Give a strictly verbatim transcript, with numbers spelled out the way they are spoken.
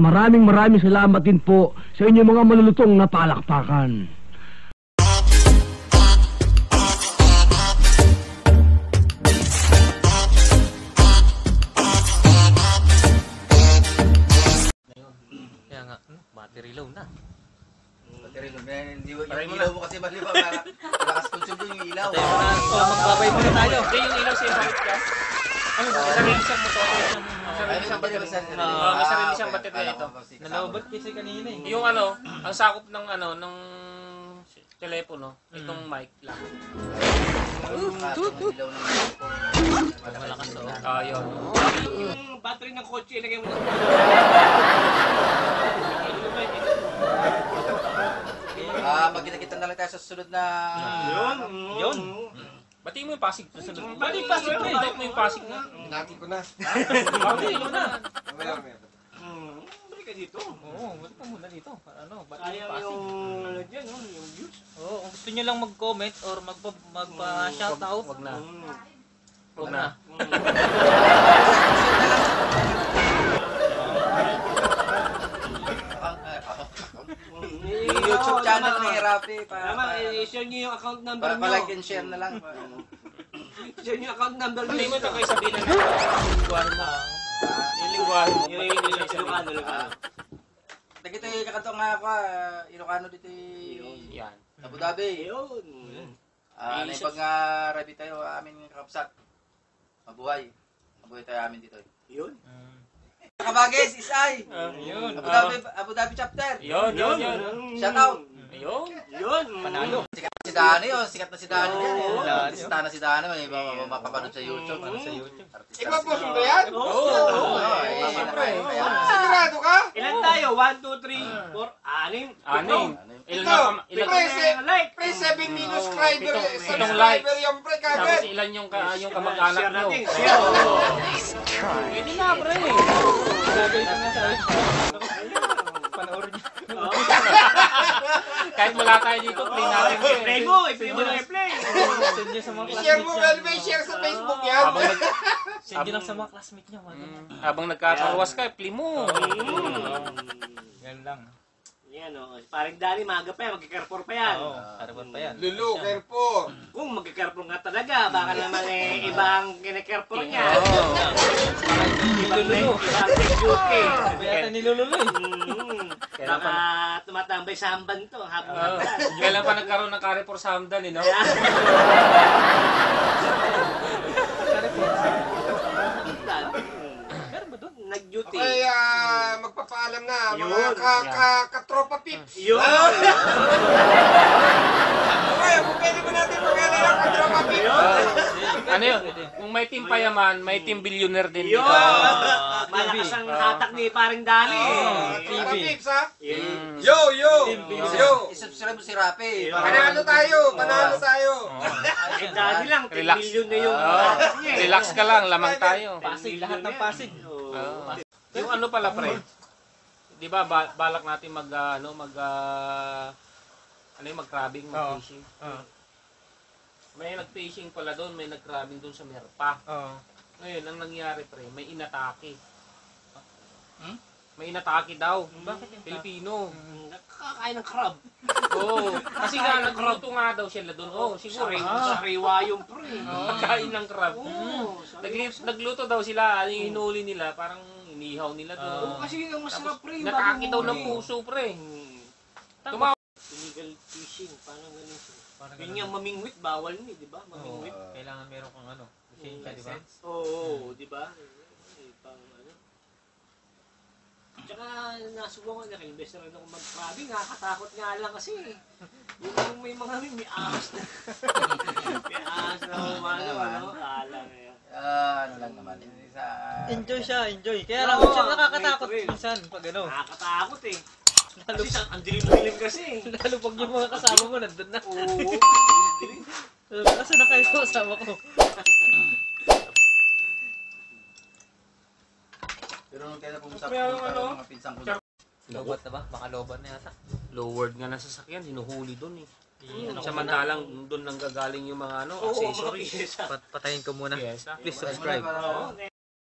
At maraming maraming salamat din po sa inyong mga malulutong na palakpakan. Kaya nga, battery low na. Battery low na. Hindi mo ilaw mo kasi maliwa para lakas consume yung ilaw. Magbabay muna tayo. Okay, yung ilaw sa'yo bakit ka? Ano ba? Masarili siyang motor. Masarili siyang battery. Masarili siyang battery na ito. Nalobot kasi kanina eh. Yung ano, ang sakop ng ano, ng telepono, itong mic lang. Malakas to. Ah, yun. Yung battery ng kotse, ilagay mo na. Ah, magkita-kita na lang tayo sa susunod na... Yun! Yun! Batiin mo yung Pasig. Batiin yung Pasig. Batiin mo yung Pasig na. Hinati ko na. Batiin mo na. Mayroon, mayroon. Balik ka dito. Oo, balik ka muna dito. Batiin yung Pasig. Ayaw yung... yung views. Oo, kung gusto nyo lang mag-comment or magpa-shoutout. Wag na. Wag na. YouTube channel ni Rafi. Tama, i-share nyo yung account number nyo. Para like and share na lang. I-share nyo yung account number nyo. Hindi mo ito kayo sabihin na nyo. Lingwahan mo. Lingwahan mo. Ilocano, Ilocano. Dito yung kakantong nga ako, Ilocano dito yung Abu Dhabi. Yun. Naipag nga Rafi tayo, aming kapsat. Mabuhay. Mabuhay tayo amin dito. Yun. Kabagis, Isay. Yun. Abu Dhabi, Abu Dhabi chapter. Yun, yun, yun. Shout out. Yun, yun. Panalo. Sikat na si Dani, oh. Sikat na si Dani. Artista na si Dani. May mapapanood sa YouTube. Sa YouTube. Ipaposong ba yan? Oo. Sigurado ka? Ilan tayo? one, two, three, four, six. Ito, pre seven subscriber. Subscriber yung pre kagad. Ilan yung kamag-anak nyo? Share natin. Pwede na, pre. Sabay na nga tayo. Panoorin nyo. Kahit wala tayo dito, play natin. I-play mo, i-play mo lang i-play. I-share mo, well, may share sa Facebook yan. Send nyo lang sa mga classmate nyo. Habang nagkakawas ka, i-play mo. Ganun lang. Yan o, parang Dani, maaga pa yan, magka-carrefour pa yan. Oo, carrefour pa yan. Lulu, carrefour. Kung magka-carrefour nga talaga, baka naman eh, iba ang kine-carrefour niya. Oo. Ibang nine Q K. Sabi yata ni Lulu eh. Baka tumatambay sa Hamdan to, hapong Hamdan. Kailan pa nagkaroon ng carrefour sa Hamdan eh, no? Carrefour sa Hamdan. Pero ba doon? Nag-duty. Okay, magpapaalam na. Mga ka-tropa pips. Yun! Okay, pwede mo natin magaling ang ka-tropa pips. Ano yun? Kung may team payaman, may team billionaire din dito. Malakas ang hatak ni paring Dani. T V. Yo, yo! Yo! I-subscribe mo si Rafi. Panalo tayo! Panalo tayo! Eh, Dani lang, ten million na yung hatak niya. Relax ka lang, lamang tayo. Pasig, lahat ng Pasig. Yung ano pala, pre? Di ba, balak natin mag, ano, mag, ano yung mag-crabbing, mag-fishing. May nag-fishing pala doon, may nag-crabbing doon sa Merpa. Oo. Ngayon, ang nangyari pre, may inatake. Hmm? May inatake daw. Bakit yung Pilipino? Nakakain ng crab. Oo. Kasi nga, nagluto nga daw sila doon. Oo, siguro. Sariwa yung pre. Nakain ng crab. Oo. Nagluto daw sila, yung hinuli nila, parang inihaw nila doon. Oo, kasi yung masarap pre. Nakakitaw ng puso pre. Tumawa. Illegal fishing, paano ganun siya? Yun nga, mamingwit, bawal niya, di ba? Mamingwit. Kailangan meron kang ano, lisensya, di ba? Oo, di ba? Pang ano. Tsaka, nasubukan na, naka-invest na rin ako mag-crabbing, nakakatakot nga lang kasi. Yung may mga may ahas na. May ahas na humano, ano, alam eh. Ano lang naman. Enjoy siya, enjoy. Kaya lang siya nakakatakot minsan pag ano. Nakakatakot eh. Lalo kasi ang dilim-dilim kasi. Lalo pag yung mga kasama mo nandun na. Oo. Kasi na kayo kasama ko. Pero nung kaya na pumusap ko ng mga pinsang ko. Lobat na ba? Baka lobat na yata. Low word nga na sasakyan. Hinuhuli dun eh. Samantalang dun nang gagaling yung mga ano accessories. Patayin ko muna. Please subscribe.